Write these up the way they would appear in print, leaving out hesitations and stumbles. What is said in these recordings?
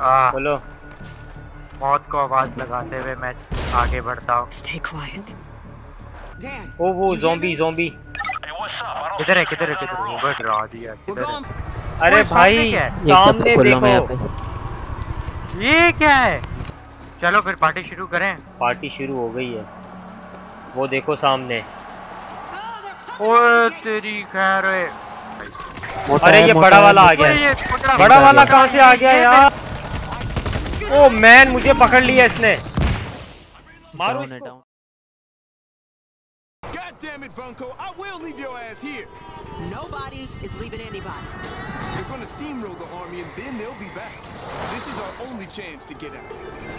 बोलो। मौत को आवाज लगाते हुए मैं आगे बढ़ता हूँ। ओ वो ज़ॉम्बी ज़ॉम्बी किधर है किधर है किधर है? वो गिरा दिया किधर है? अरे भाई सामने देखो। ये क्या है? चलो फिर पार्टी शुरू करें। पार्टी शुरू हो गई है। वो देखो सामने। ओए तेरी खैर। अरे ये बड़ा वाला आ गया। बड़ा वाला कहाँ से आ गया यार? ओ मैन मुझे पकड़ लिया इसने। मारो इसको। God damn it, Bunko! I will leave your ass here. Nobody is leaving anybody. We're gonna steamroll the army and then they'll be back. This is our only chance to get out.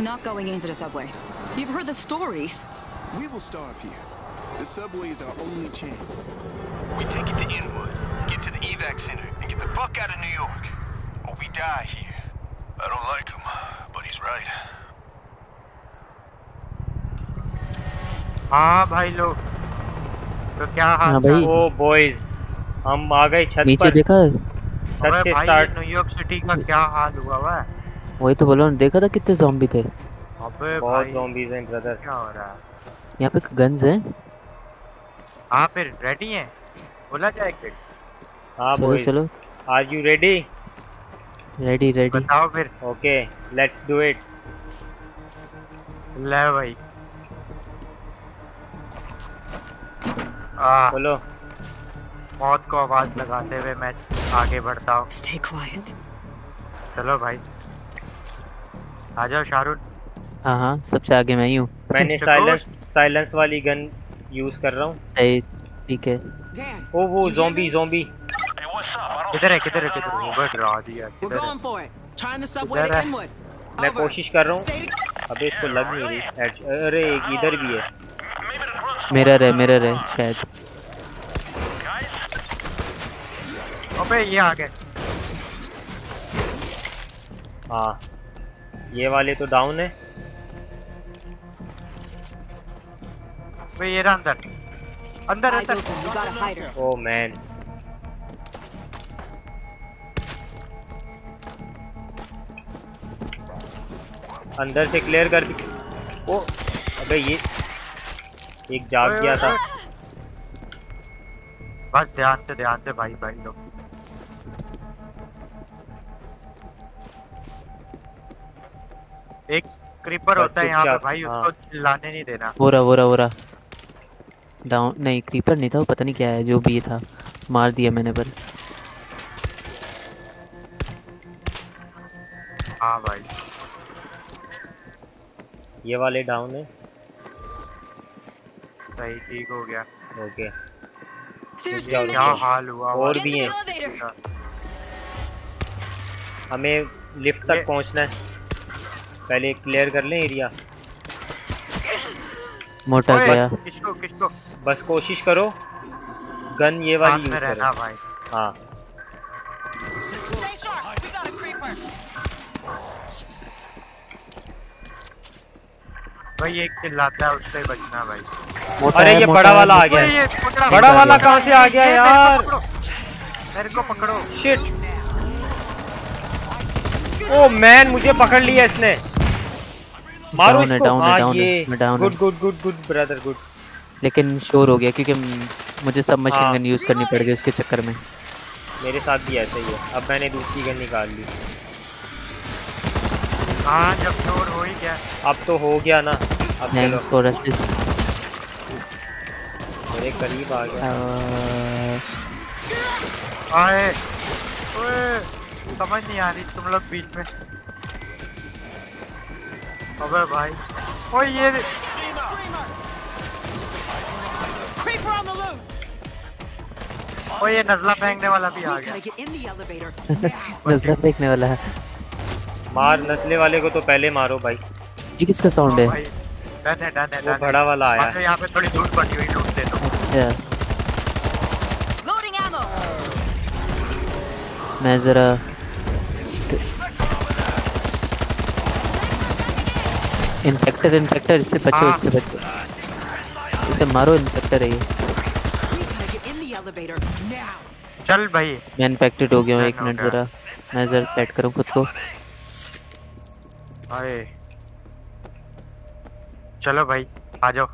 Not going into the subway. You've heard the stories. We will starve here. The subway is our only chance. We take it to Inwood, get to the evac center, and get the fuck out of New York, or we die here. I don't like him, but he's right. हाँ भाई लोग, तो क्या हाल है? ओ boys, हम आ गए छत पर। नीचे देखा? छत से स्टार्ट। न्यूयॉर्क सिटी का क्या हाल हुआ हुआ है? वही तो बोलो, देखा था कितने ज़ॉम्बी थे? अबे बहुत ज़ॉम्बीज़ हैं ब्रदर। क्या हो रहा है? यहाँ पे गन्स हैं? हाँ फिर रेडी हैं? बोला जाए फिर। हाँ बोलो चलो। Are you ready? Ready ready। बताओ फिर। Okay, let's do it। ले भाई। बोलो। मौत को आवाज लगाते हुए मैं आगे बढ़ता हूँ। Stay quiet। चलो भाई। आ जाओ शाहरुख। हाँ हाँ सबसे आगे मैं ही हूँ। मैंने साइलेंस वाली गन यूज कर रहा हूँ। ठीक है। ओ वो ज़ॉम्बी ज़ॉम्बी किधर है किधर है किधर है? वो गिरा दिया किधर है? मैं कोशिश कर रहा हूँ। अबे इसको लग नहीं रही। अरे इधर भी है। मिरर है शायद। अबे ये आ गए। हाँ ये वाले तो डाउन है। वे ये अंदर अंदर अंदर। ओ मैन अंदर से क्लियर कर दी। ओ अबे ये एक जाग गया था। बस ध्यान से भाई भाई लोग। एक क्रीपर होता है यहाँ पे भाई, उसको चिल्लाने नहीं देना। वोरा डाउन नहीं, क्रीपर नहीं था वो, पता नहीं क्या है, जो भी था मार दिया मैंने। पर हाँ भाई ये वाले डाउन है। सही ठीक हो गया। ओके क्या हाल हुआ। और भी है। हमें लिफ्ट तक पहुंचना है। पहले क्लियर कर लें एरिया। मोटा गया। किसको बस कोशिश करो गन ये वाली यूज करो भाई। हाँ भाई एक चिल्लाता है उससे बचना भाई। अरे ये बड़ा वाला आ गया। बड़ा वाला कहाँ से आ गया यार? मेरे को पकड़ो। शिट। ओ मैन मुझे पकड़ लिया इसने। मारो इसको। हाँ ये गुड ब्रदर गुड। लेकिन शोर हो गया क्योंकि मुझे सब मशीन गन यूज करनी पड़ गई उसके चक्कर में। मेरे साथ भी ऐसा ही है। अब मैंने दूसरी गन निकाल ली। हाँ जब शोर हो ही गया। अब तो हो गया ना। अब मेरे करीब आ गया। आए ओए समझ नहीं आ रही तुम लोग बीच में। अबे भाई ओ ये नज़ला फेंकने वाला भी आ गया। नज़ला फेंकने वाला है। मार नज़ले वाले को तो पहले मारो भाई। ये किसका साउंड है? वो बड़ा वाला आया। तो यहाँ पे थोड़ी दूर पड़ी हुई लूट दे तो। मैं जरा इन्फेक्टर इससे बचो इससे बचो। इसे मारो। इन्फेक्टर है ये। चल भाई मैं इन्फेक्टेड हो गया हूँ। एक मिनट जरा मैं सेट करूँ खुद को। अरे चलो भाई आ जाओ।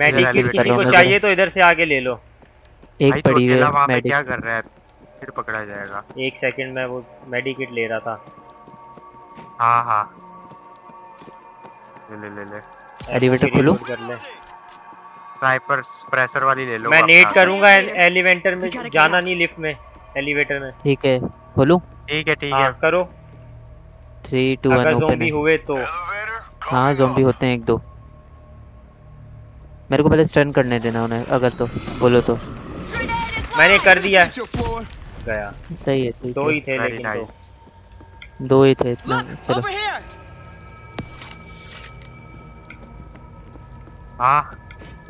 मेडिकेट किसी को चाहिए तो इधर से आगे ले लो। एक पड़ी है मेडिकेट। क्या कर रहा है? फिर पकड़ा जाएगा। एक सेकंड में वो मेडिकेट ले रहा था। हाँ हाँ ले। एलिवेटर खोलो। स्नाइपर प्रेशर वाली ले लो। मैं नेट करूंगा एलिवेटर में, जाना नहीं लिफ्ट में, एलिवेटर में। ठीक है खोलूं? ठीक है करो। 3 2 1 ओपन। ज़ॉम्बी हुए तो हाँ ज़ॉम्बी होते हैं एक दो। मेरे को पहले स्टन करने देना उन्हें अगर तो बोलो तो। मैंने कर दिया गया। सही है ठीक। दो ही थे लेकिन दो ही थे इतना। चलो हाँ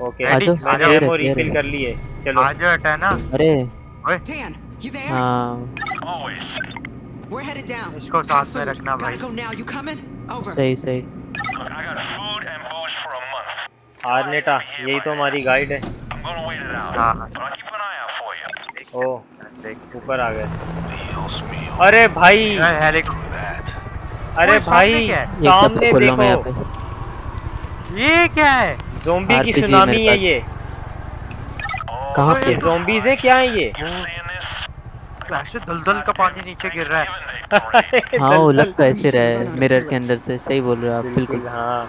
ओके आजो। मैंने एमो रिफिल कर ली है। चलो आजो हटा ना। अरे हाँ इसको साथ में रखना भाई। सही सही आर्नेटा यही तो हमारी गाइड है। ओ ऊपर आ गए। अरे भाई सामने देखो। ये क्या है? ज़ॉम्बी की सुनामी है ये। कहाँ पे ज़ॉम्बीज़ है? क्या है ये? दलदल का पानी नीचे गिर रहा है। हाँ वो लग कैसे रहा है मिरर के अंदर से। सही बोल रहे हो आप बिल्कुल। हाँ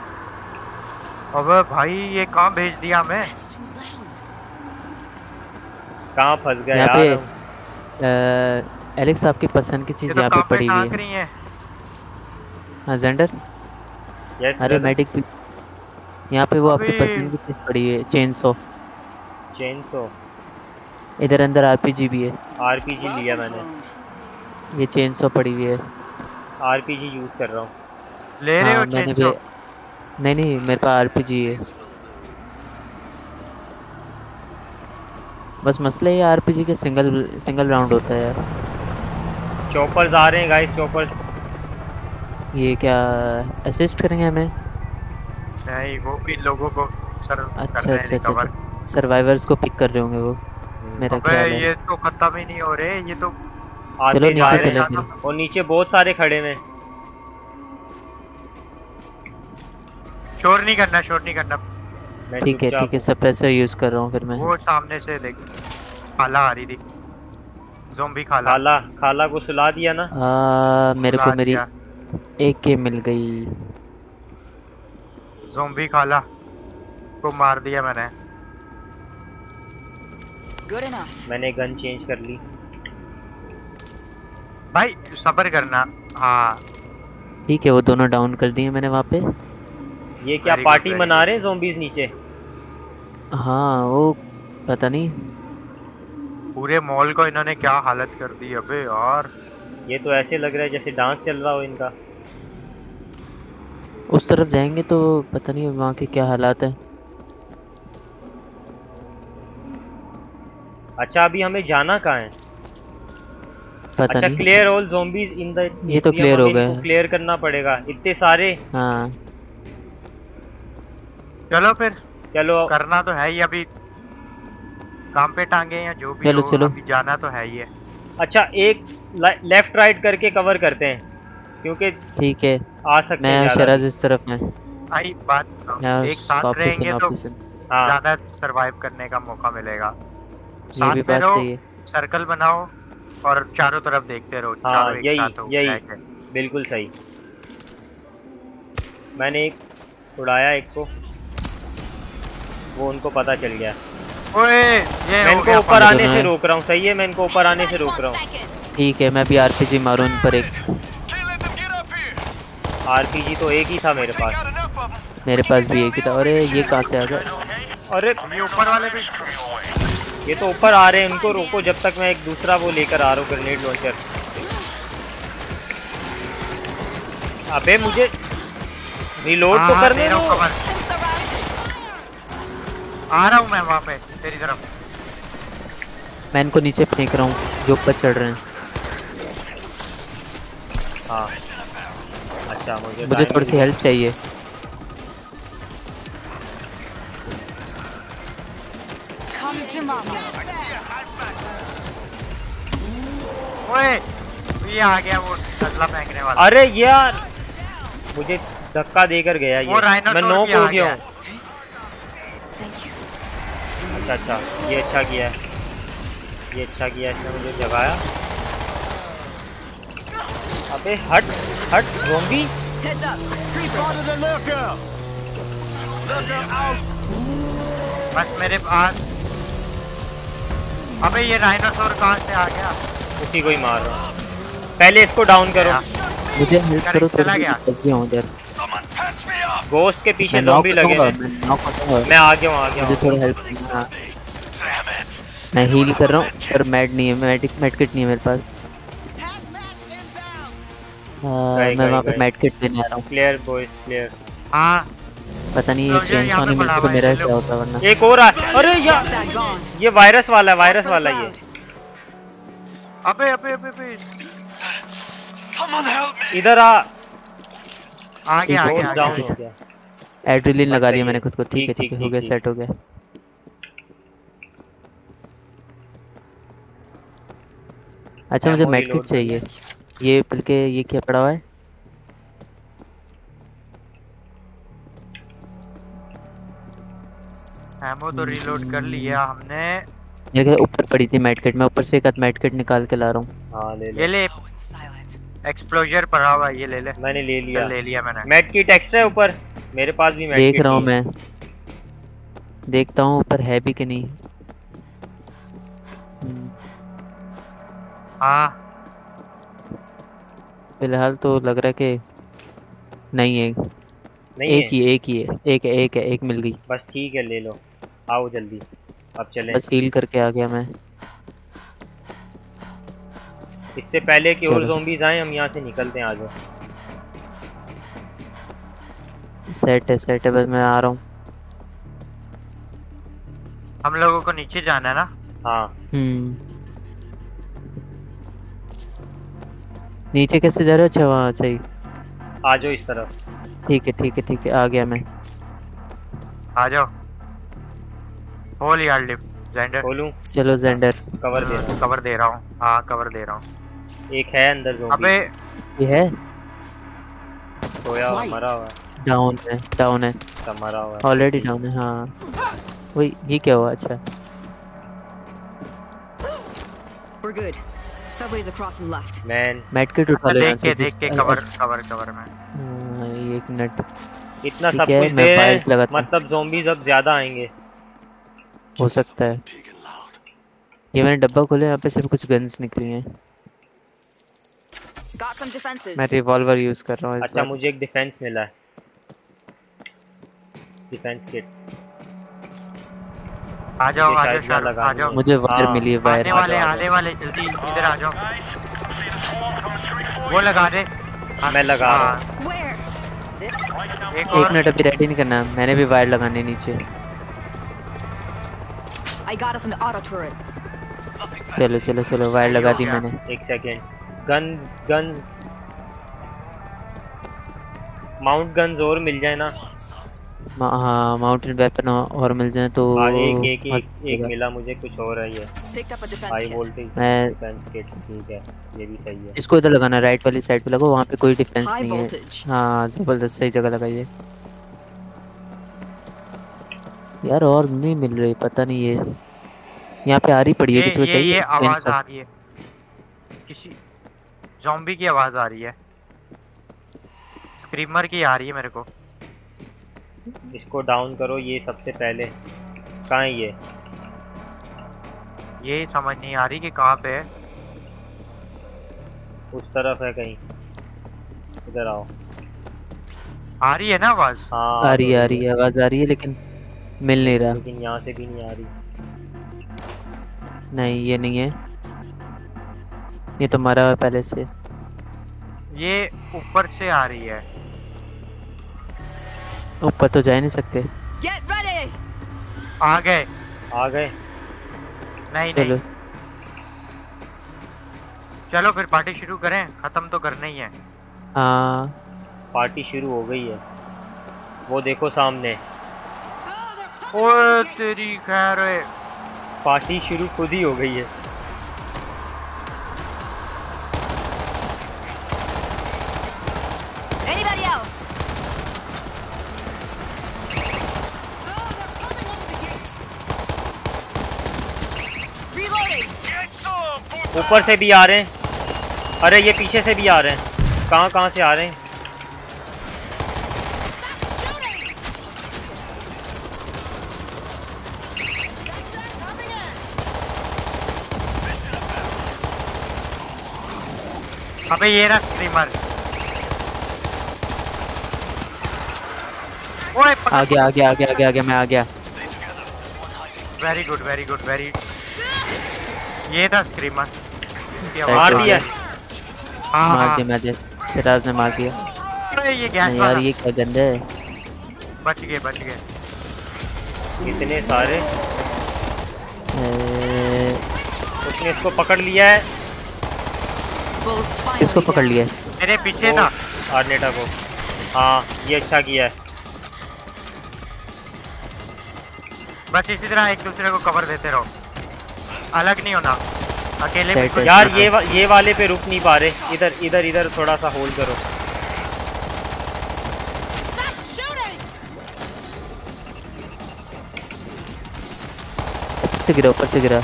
अबे भाई ये कहाँ भेज दिया मैं? कहाँ फंस गया यार? एलेक्स आपकी पसंद की चीज यहाँ पे पड़ी हुई है। हाँ जेंडर अरे मेडिक यहाँ पे वो आपकी पसंद की चीज पड़ी है। चेनसो इधर अंदर आरपीजी भी है। आरपीजी लिया मैंने। ये चेनसो पड़ी हुई है। आरपीजी यूज कर रहा हूँ। ले रहे हो चेनसो? नहीं मेरे पास आरपीजी है। बस मसला ये आरपीजी के सिंगल राउंड होता है यार। चॉपर्स आ रहे हैं गाइस चॉपर्स। ये क्या असिस्ट करेंगे हमें? नहीं वो भी लोगों को अच्छा सर्वाइवर्स को पिक कर रहे होंगे वो मेरा ख्याल है। ये तो खत्म ही नहीं हो रहे ये तो। चलो नीचे चलेंगे। और नीचे बहुत सारे खड़े हैं। शोर नहीं करना ठीक है सप्रेसर यूज कर रहा हूं फिर मैं। वो सामने से देख खाला आ रही थी ज़ॉम्बी। खाला को सुला दिया ना। मेरे को मेरी AK मिल गई। ज़ॉम्बी खाला को मार दिया मैंने। मैंने गन चेंज कर ली भाई सब्र करना। हाँ ठीक है वो दोनों डाउन कर दिए मैंने वहाँ पे। ये क्या पार्टी मना रहे हैं ज़ॉम्बीज़ नीचे? हाँ वो पता नहीं पूरे मॉल को इन्होंने क्या हालत कर दी। अबे यार ये तो ऐसे लग रहा है जैसे डांस चल रहा हो इनका। उस तरफ जाएंगे तो पता नहीं वहाँ के क्या हालात है। अच्छा अभी हमें जाना कहाँ है पता नहीं। Clear all zombies in the. ये तो क्लियर हो गए। क्लियर करना पड़ेगा इतने सारे। हाँ चलो फिर चलो करना तो है ही। अभी काम पे टांगे या जो भी चलो अभी जाना तो है ही है। अच्छा एक लेफ्ट राइट करके कवर करते हैं क्योंकि ठीक है आ सकते हैं। मैं शराज इस तरफ में आई बात। एक साथ रहेंगे तो ज्यादा सरवाइव करने का मौका मिलेगा। साथ में रहो सर्कल बनाओ और चारों तरफ देखते रहो। चारों एक साथ हो यही बिल्कुल सही। मैंने एक उड़ाया एक को वो उनको पता चल गया। ओए ये मैं इनको ऊपर आने से रोक रहा हूँ। सही है मैं इनको ऊपर आने से रोक रहा हूँ। ठीक है मैं भी आरपीजी मारूं इन पर। एक आरपीजी तो एक ही था मेरे पास। भी एक ही था। अरे ये कहाँ से आ गया? अरे ऊपर वाले भी ये तो ऊपर आ रहे हैं। इनको रोको जब तक मैं एक दूसरा वो लेकर आ रहा हूँ ग्रेनेड लॉन्चर। अबे मुझे रिलोड तो करने दो। आ रहा हूं मैं वहां पे तेरी तरफ। मैं इनको नीचे फेंक रहा हूँ जो ऊपर चढ़ रहे हैं। हाँ अच्छा मुझे थोड़ी सी हेल्प चाहिए। ओए ये आ गया वो तसला फेंकने वाला। अरे यार मुझे धक्का देकर गया ये, मैं नॉक हो गया हूँ। अच्छा अच्छा, ये अच्छा किया है, ये अच्छा किया, इसने मुझे जगाया। अबे हट हट ज़ॉम्बी। बस मेरे पास। अबे ये राइनोसोर कहाँ से आ गया? उसी को ही मार रहा हूँ। पहले इसको डाउन करो। मुझे हेल्प करो, चला गया। गोस्ट के पीछे ज़ॉम्बी लगे हैं। मैं आ गया हूँ, आ गया हूँ। मुझे थोड़ा हेल्प करना। मैं हील कर रहा हूँ पर मैड नहीं है, मैडकिट नहीं है मेरे पास। मैं वहाँ पे मैडकिट देने आ रहा हूँ। Clear boys clear. हाँ पता नहीं ये चेंज होने में तो मेरा क्या होता वरना। एक और अरे यार ये वायरस वाला है, वायरस वाला ये। अबे अबे अबे अबे इधर आ। आ गया आ गया। एड्रेनलिन लगा रही है मैंने खुद को। ठीक है ठीक है, हो गया सेट हो गया। अच्छा मुझे मेडकिट चाहिए। ये बल्कि ये क्या पड़ा हुआ है? एमो तो रीलोड कर लिया हमने। ये ऊपर पड़ी थी मेडकिट, मैं ऊपर से एक मेडकिट निकाल के ला रहा हूँ। हाँ ले ले, ये ले एक्सप्लोजर पड़ा हुआ, ये ले ले। मैंने ले लिया, ले लिया मैंने। मेडकिट एक्स्ट्रा है ऊपर मेरे पास भी। मेडकिट देख रहा हूँ मैं, देखता हूँ ऊपर है भी कि नहीं। हाँ फिलहाल तो लग रहा है कि नहीं है, नहीं एक है। एक ही है, एक मिल गई बस। ठीक है ले लो, आओ जल्दी अब चलें। बस हील करके आ गया मैं। इससे पहले कि और ज़ॉम्बीज आए हम यहाँ से निकलते हैं। आ जाओ। सेट है बस, मैं आ रहा हूँ। हम लोगों को नीचे जाना है ना? हाँ नीचे कैसे जा रहे हो? अच्छा वहाँ सही, आ जाओ इस तरफ। ठीक है ठीक है ठीक है, आ गया मैं। आ जाओ, खोल यार लिफ्ट। जेंडर खोलूं? चलो जेंडर। कवर दे रहा हूँ, कवर दे रहा हूँ। हाँ कवर दे रहा हूँ। एक है अंदर ज़ॉम्बी। अबे ये है सोया, मरा हुआ है। डाउन है, डाउन है, मरा हुआ है ऑलरेडी, डाउन है। हाँ वही, ये क्या हुआ? अच्छा We're good. Subway's across and left. Man, medkit उठा ले। देख के कवर में। एक मिनट, इतना सब कुछ दे मतलब ज़ॉम्बीज अब ज्यादा आएंगे हो सकता है। ये मैंने डब्बा खोले, यहाँ पे सिर्फ कुछ गन्स निकली हैं। मैं रिवॉल्वर यूज कर रहा हूँ। अच्छा मुझे एक डिफेंस मिला है, डिफेंस किट। आ जाओ आ जाओ आ जाओ। मुझे वायर मिली है, वायर। आने वाले जल्दी इधर आ जाओ। वो लगा दे। मैं लगा रहा हूं। एक मिनट, अभी रेडी नहीं करना, मैंने भी वायर लगाने नीचे। चलो चलो चलो, वायर लगा दी मैंने। एक सेकंड, गन्स माउंट गन्स और मिल जाए ना। हाँ माउंटेन वेपन और मिल जाए तो। एक मिला मुझे, कुछ और है ये। हाई वोल्टेज डिफेंस किट, ठीक है ये भी सही है। इसको इधर लगाना, राइट वाली साइड पे लगाओ, वहाँ पे कोई डिफेंस नहीं है। हाँ जबरदस्त सही जगह लगाइए यार। और नहीं मिल रही, पता नहीं ये यहाँ पे आ रही पड़ी है। किसी को चाहिए? आवाज आ रही है, किसी ज़ॉम्बी की आवाज आ रही है, स्क्रीमर की आ रही है मेरे को। इसको डाउन करो ये सबसे पहले। कहाँ है ये समझ नहीं आ रही कि कहाँ पे है। उस तरफ है कहीं, इधर आओ। आ रही है ना आवाज? हाँ आ रही है, आवाज आ रही है लेकिन मिल नहीं रहा। लेकिन यहाँ से भी नहीं आ रही। नहीं ये नहीं है, ये तो मरा हुआ पहले से। ये ऊपर से आ रही है, ऊपर तो जा ही नहीं सकते। आ गए। नहीं चलो फिर पार्टी शुरू करें, खत्म तो करना ही है। हाँ पार्टी शुरू हो गई है, वो देखो सामने। ओए तेरी खैर, पार्टी शुरू खुद ही हो गई है। Anybody else! Oh, they're coming over the gate! Reloading! ऊपर से भी आ रहे हैं। अरे ये पीछे से भी आ रहे हैं। कहाँ से आ रहे हैं? अबे ये रहा स्ट्रीमर। ओए आ गया मैं आ गया। Very good. ये था स्ट्रीमर। मार दिया। मार दिया। सिराज ने मार दिया। अरे ये गैस यार ये क्या गंदे है। बच गए। इतने सारे। उसने इसको पकड़ लिया है। इसको पकड़ लिया है। मेरे पीछे था आर्नेटा को। हाँ ये अच्छा किया है। बस इसी तरह एक दूसरे को कवर देते रहो, अलग नहीं होना अकेले में। यार ये वाले पे रुक नहीं पा रहे। इधर थोड़ा सा होल्ड करो। ऊपर से गिरा।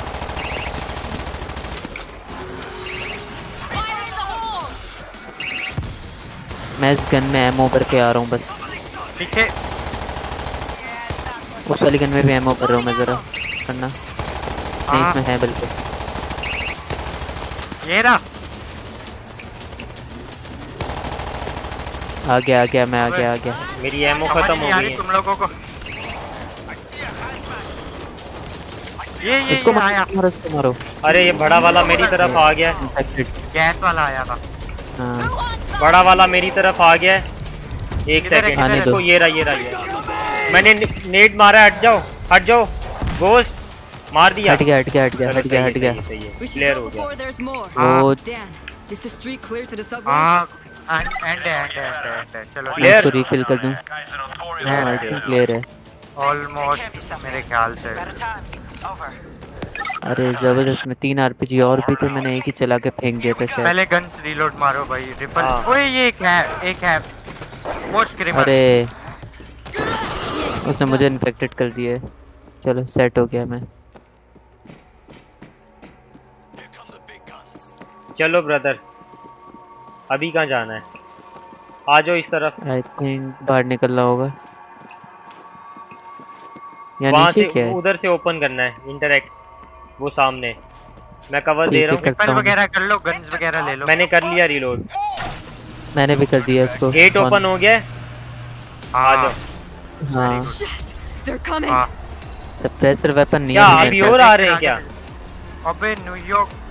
मैं इस गन में एमओ करके आ रहा हूँ बस। पीछे उस वाली गन में भी एमओ कर रहा हूँ मैं। जरा करना नहीं इसमें है बल्कि। ये रहा आ गया। मेरी एमओ खत्म हो गई है तुम लोगों को। ये इसको मारो। अरे ये बड़ा वाला मेरी तरफ आ गया। गैस वाला आया था। बड़ा वाला मेरी तरफ आ गया। एक सेकंड इसको। ये रहा। मैंने नेट मारा। हट जाओ। गोस्ट मार दिया। हट गया। क्लियर हो गया। चलो इसको रिफिल कर दूं। हां क्लियर है ऑलमोस्ट मेरे ख्याल से। अरे जबरदस्त में 3 आरपीजी और भी थे। मैंने एक ही चला के फेंक दिया था शायद। पहले गन्स रीलोड मारो भाई। रिपल ओए ये एक है वो स्क्रीमर। अरे उसने मुझे इन्फेक्टेड कर दिया है। चलो सेट हो गया मैं। चलो ब्रदर अभी कहां जाना है? आ जाओ इस तरफ। आई थिंक बाहर निकलना होगा। वहां से उधर से ओपन करना है इंटरैक्ट। वो सामने मैं कवर दे रहा हूं। पिस्टल वगैरह कर लो। गन्स वगैरह ले लो। मैंने कर लिया रीलोड। मैंने भी कर दिया इसको। गेट ओपन हो गया। आ जाओ। हां देयर कमिंग। सप्रेसर वेपन नहीं है क्या? अभी और आ रहे हैं क्या? अबे न्यूयॉर्क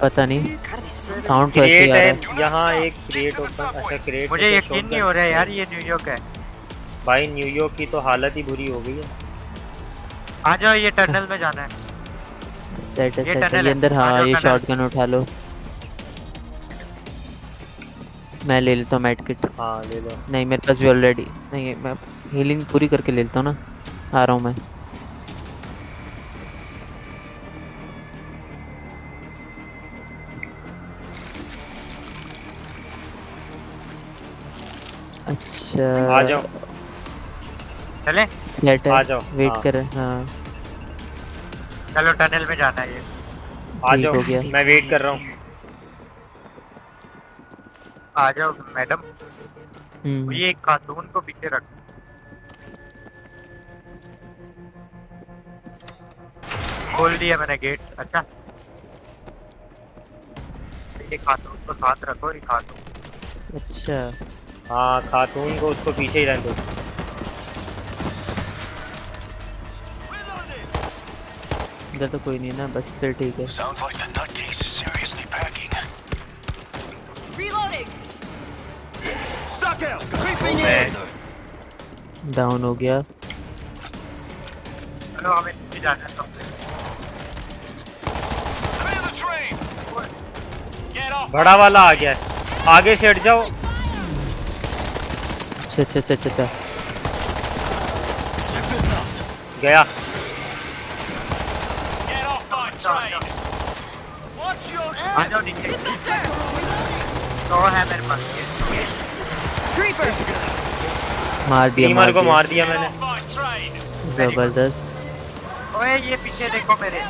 पता नहीं। साउंड तो ऐसे आ रहा है। यहां एक क्रेट ओपन। अच्छा क्रेट। मुझे यकीन नहीं हो रहा है यार ये न्यूयॉर्क है भाई। न्यूयॉर्क की तो हालत ही बुरी हो गई है। आ जाओ ये टनल में जाना है। सेट ये अंदर। हाँ ये शॉटगन उठा लो। मैं ले लेता हूँ मेडकिट। हाँ ले लो। नहीं मेरे पास भी ऑलरेडी नहीं। मैं हीलिंग पूरी करके ले लेता हूँ ना। आ रहा हूँ मैं। अच्छा आ जाओ। चले सेट आ जाओ। वेट कर। हाँ चलो टनल में जाना है ये। आ जाओ मैं वेट कर रहा हूँ। आ जाओ मैडम। ये खातून को पीछे रख। खोल दिया मैंने गेट। अच्छा ये खातून को साथ रखो। ये खातून। अच्छा हाँ खातून को उसको पीछे ही रहने दो। तो कोई नहीं ना बस फिर ठीक है। डाउन हो गया। चलो हमें जाना है। बड़ा वाला आ गया। आगे से हट जाओ। अच्छा गया। तो है मेरे पास। creeper. मार दिया मैंने जबरदस्त। ओए ये पीछे देखो मेरे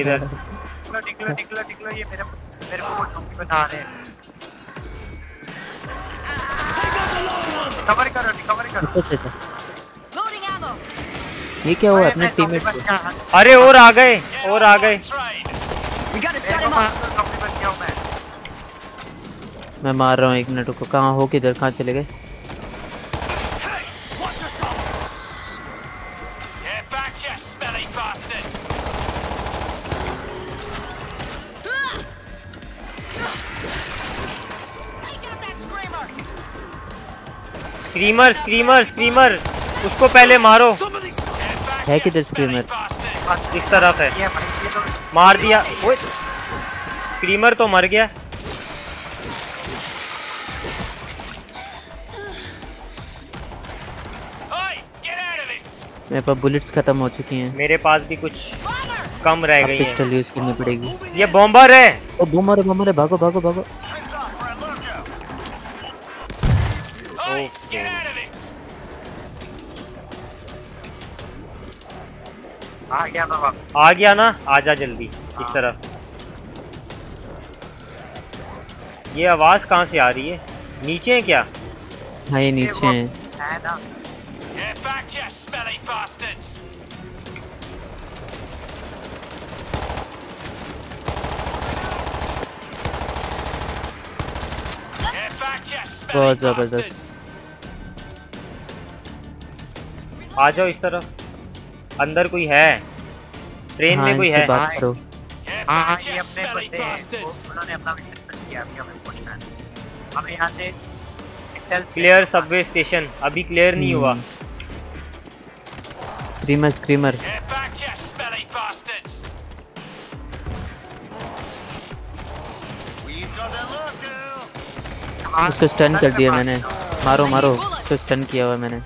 इधर निकलो ये मेरे को झूठी बता रहे हैं। कवर करो ये क्या हुआ अपने टीममेट को? अरे और आ गए। मैं मार रहा हूँ एक मिनट को। कहाँ हो किधर कहाँ चले गए? स्क्रीमर उसको पहले मारो। है किधर स्क्रीमर? इस तरफ है। मार दिया। ओए स्क्रीमर तो मर गया। मेरे पास बुलेट्स खत्म हो चुकी हैं। मेरे पास भी कुछ कम रह गई है। पिस्टल यूज करनी पड़ेगी। ये बॉम्बर है। ओ बॉम्बर है। भागो। आ गया ना, आजा जल्दी इस तरफ। ये आवाज कहाँ से आ रही है? नीचे है क्या? हाँ ये नीचे है ना। बहुत जबरदस्त। आ जाओ इस तरफ। अंदर कोई है? ट्रेन में कोई है? हाँ, ये अपने बंदे हैं। उन्होंने अपना विश्लेषण किया। अब हमें पहुंचना है। हमें यहाँ से क्लियर सबवे स्टेशन। अभी क्लियर नहीं हुआ। स्क्रीमर उसको स्टन कर दिया मैंने। मारो उसको स्टन किया हुआ मैंने।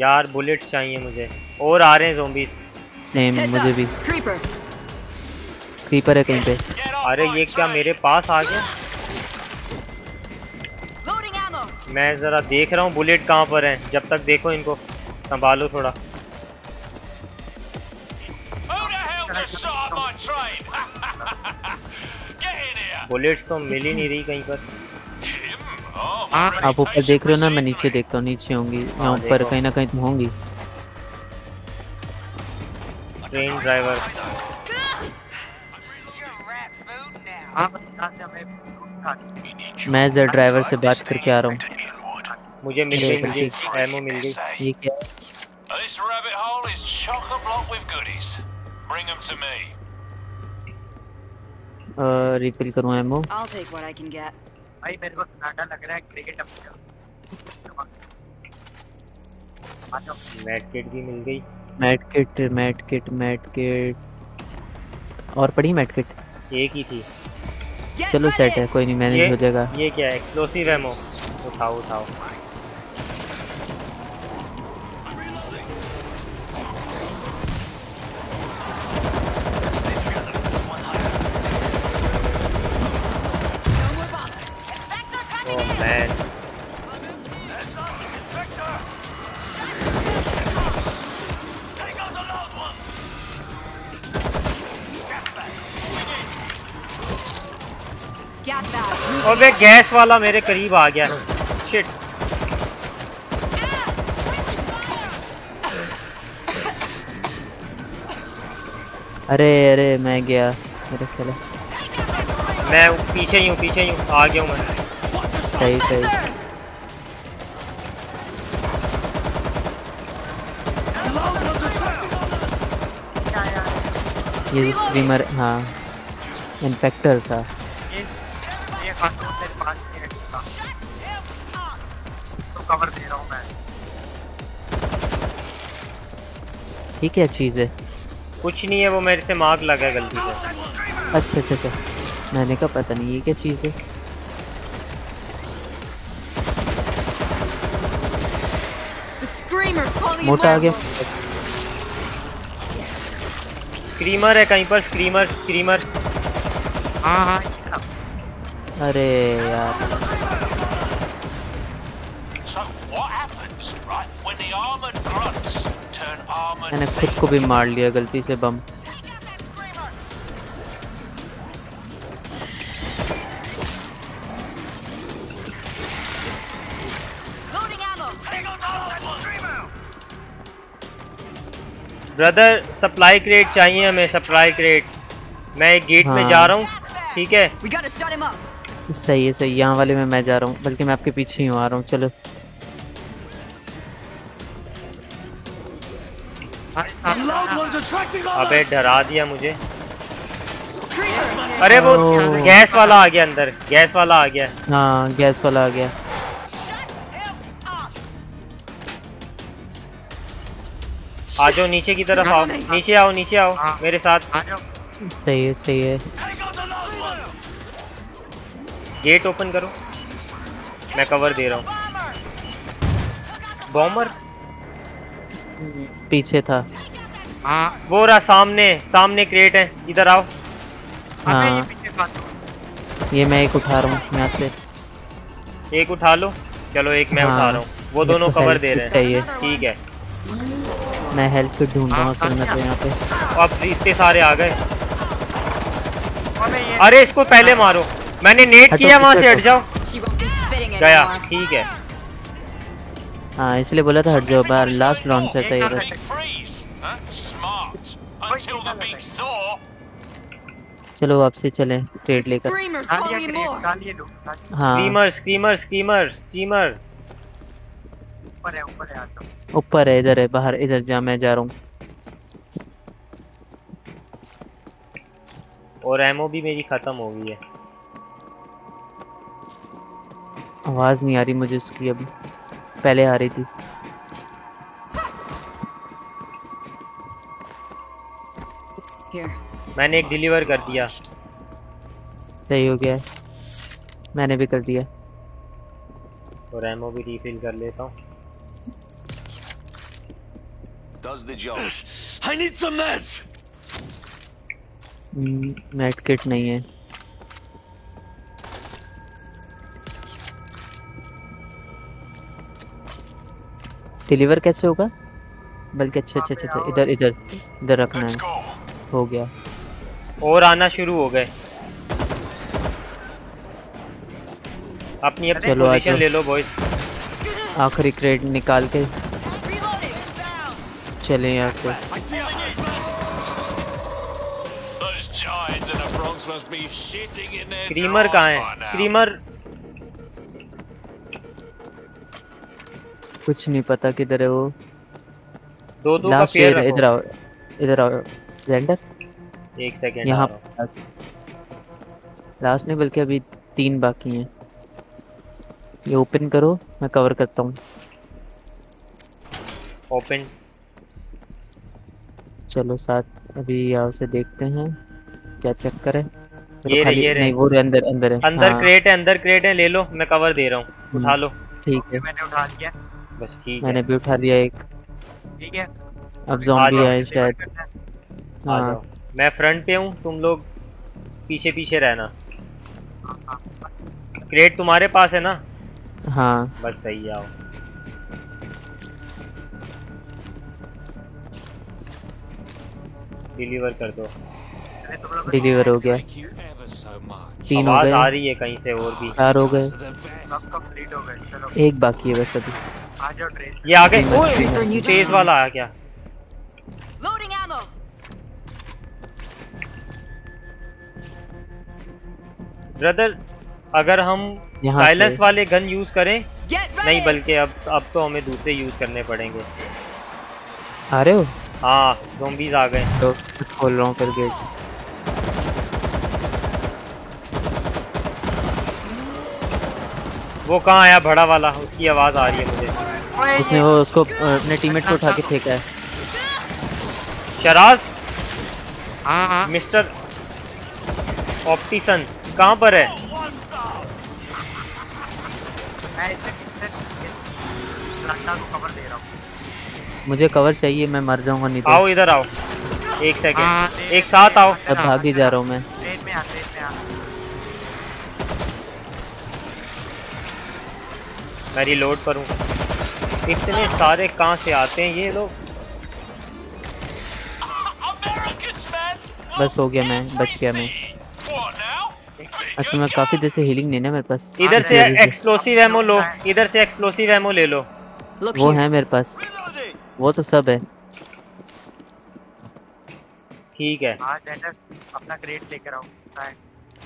यार बुलेट चाहिए मुझे। और आ रहे हैं ज़ोंबी। सेम मुझे भी। क्रीपर है कहीं पे। अरे ये क्या मेरे पास आ गया? मैं जरा देख रहा हूँ बुलेट कहाँ पर है। जब तक देखो इनको संभालो थोड़ा। बुलेट्स तो मिल ही नहीं रही कहीं पर। आप ऊपर देख रहे हो ना, मैं नीचे देखता हूँ। नीचे होंगी या ऊपर कहीं ना कहीं तो होंगी। ट्रेन ड्राइवर मैं जरा ड्राइवर से बात करके आ रहा हूँ। मुझे मिल गई एमओ मिल गई। ये क्या? रिफिल करूँ एमओ। भाई मेरे को नाटा लग रहा है। क्रिकेट मैट किट भी मिल गई। मैट किट और पड़ी। मैट किट एक ही थी। चलो सेट है, कोई नहीं, मैनेज हो जाएगा। ये क्या है? Explosive ammo. उठाओ अबे गैस वाला मेरे करीब आ गया। शिट। अरे मैं गया। मेरे खेला मैं पीछे ही हूँ। आ गया हूँ मैं। सही ये स्ट्रीमर। हाँ इंफेक्टर था। तो कवर दे रहा हूं मैं। ये क्या चीज है? कुछ नहीं है, वो मेरे से मार्क लगा गलती से। अच्छा मैंने कहा पता नहीं ये क्या चीज है। मोटा आ गया। स्क्रीमर है कहीं पर। स्क्रीमर हाँ। अरे यार So what happens, right? When the armored grunts turn armored. मैंने खुद को भी मार लिया गलती से बम. ब्रदर सप्लाई क्रेट चाहिए हमें, सप्लाई क्रेट्स. मैं एक गेट में जा रहा हूँ, ठीक है? सही है सही, यहाँ वाले में मैं जा रहा हूँ, बल्कि मैं आपके पीछे ही आ रहा हूँ. चलो अबे डरा दिया मुझे. अरे वो गैस वाला आ गया अंदर, गैस वाला आ गया. हाँ गैस वाला आ गया. आ जाओ नीचे की तरफ, आओ नीचे, आओ नीचे आओ मेरे साथ. सही है सही है. गेट ओपन करो, मैं कवर दे रहा हूँ. बॉम्बर पीछे था. वो रहा सामने, सामने क्रेट है, इधर आओ. हाँ ये मैं एक उठा रहा हूँ यहाँ से. एक उठा लो, चलो एक मैं उठा रहा हूँ. वो दोनों कवर दे रहे हैं, ठीक है. मैं हेल्प तो ढूंढ रहा हूँ यहाँ पे. अब इतने सारे आ गए. अरे इसको पहले मारो. मैंने नेट किया, वहाँ से हट जाओ. गया, ठीक है. हाँ इसलिए बोला था हट जाओ बाहर. लास्ट लॉन्च है ये बस. चलो वापसी चले ट्रेड लेकर. हाँ स्क्रीमर ऊपर है, ऊपर है, ऊपर है, इधर है, बाहर इधर जा. मैं जा रहा हूँ. और एमओ भी मेरी खत्म हो गई है. आवाज नहीं आ रही मुझे उसकी, अभी पहले आ रही थी. मैंने एक डिलीवर कर दिया. सही हो गया, मैंने भी कर दिया. और एमओ भी रिफिल कर लेता हूँ. Does the job. I need some meds. Medkit नहीं है. डिलीवर कैसे होगा? बल्कि अच्छा अच्छा अच्छा इधर इधर इधर रखना है. हो गया. और आना शुरू हो गए. अपनी अपनी पोजीशन ले लो बॉयज. आखिरी क्रेट निकाल के चले यहाँ से. क्रीमर कहाँ है? क्रीमर कुछ नहीं पता किधर है वो. दो का पेयर रखो. इधर आओ जेंडर. एक सेकेंड यहाँ. लास्ट नहीं बल्कि अभी 3 बाकी हैं. ये ओपन करो, मैं कवर करता हूँ. ओपन चलो साथ. अभी यहाँ से देखते हैं क्या चक्कर है. ये रही, ये नहीं वो अंदर अंदर है. अंदर हाँ. क्रेट है, अंदर क्रेट है. ले लो, मैं कवर दे रहा हूँ. उठा लो, ठीक है. मैंने उठा लिया बस. ठीक है मैंने भी उठा लिया एक. ठीक है अब ज़ॉम्बी आए शायद. हाँ मैं फ्रंट पे हूँ, तुम लोग पीछे पीछे रहना. क्रेट तुम्हारे पास है ना? हाँ बस सही. आओ डिलीवर कर दो. डिलीवर हो गया. 3 हो गए. आ रही है कहीं से और भी. 4 हो गए, एक बाकी है बस अभी. आ जाओ ट्रेन. ये आ गए. तेज वाला आया क्या? ब्रदर अगर हम साइलेंस वाले गन यूज करें. नहीं बल्कि अब तो हमें दूसरे यूज करने पड़ेंगे. आ रहे हो? हाँ ज़ॉम्बीज़ आ गए तो खोल रहा हूँ फिर गेट. वो कहाँ आया बड़ा वाला? उसकी आवाज आ रही है मुझे. उसने वो उसको अपने टीममेट को उठा के फेंका है. शराज. हाँ मिस्टर ऑप्टिसन कहाँ पर है? मुझे कवर चाहिए, मैं मर जाऊंगा नहीं तो. आओ इधर आओ. एक सेकंड एक साथ आओ. अब भाग ही जा रहा हूँ मैं. मैं रिलोड करूँ। इतने सारे कहाँ से आते हैं ये लोग। बस हो गया, मैं बच गया। मैं अच्छा, मैं काफी देर से हीलिंग लेना है मेरे पास। इधर से एक्सप्लोसिव एमो लो, इधर से एक्सप्लोसिव एमो ले लो। वो है मेरे पास, वो तो सब है। ठीक है, अपना क्रेट लेकर आओ।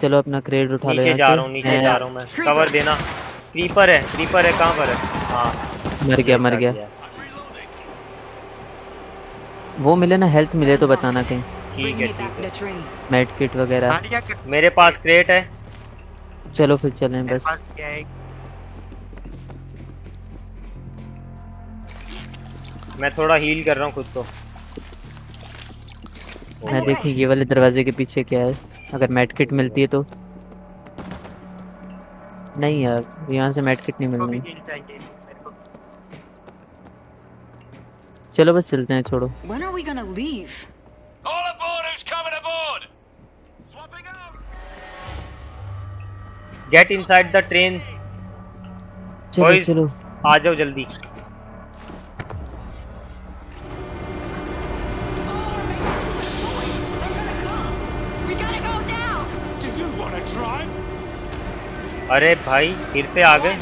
चलो अपना क्रेट उठा लो। नीचे जा रहा हूं मैं, कवर देना। क्रीपर है कहां पर है? हां, मर गया। वो मिले ना, हेल्थ मिले तो बताना कहीं। ठीक है। मेड किट वगैरह मेरे पास, क्रेट है। चलो फिर चलें। बस मैं थोड़ा हील कर रहा हूं खुद को। मैं देखिए ये वाले दरवाजे के पीछे क्या है, अगर मेड किट मिलती है तो। नहीं यार, यहाँ से मेड किट नहीं मिलनी। चलो बस चलते हैं, छोड़ो। Get inside the train. चलो आ जाओ जल्दी। अरे भाई फिर से आ गए।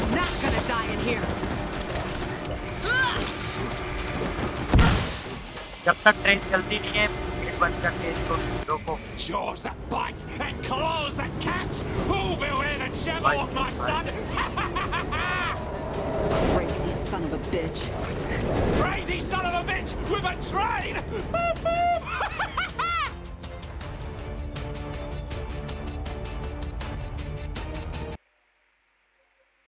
जब तक ट्रेन चलती नहीं है, गेट बंद करके इसको रोको। Crazy son of a bitch with a train.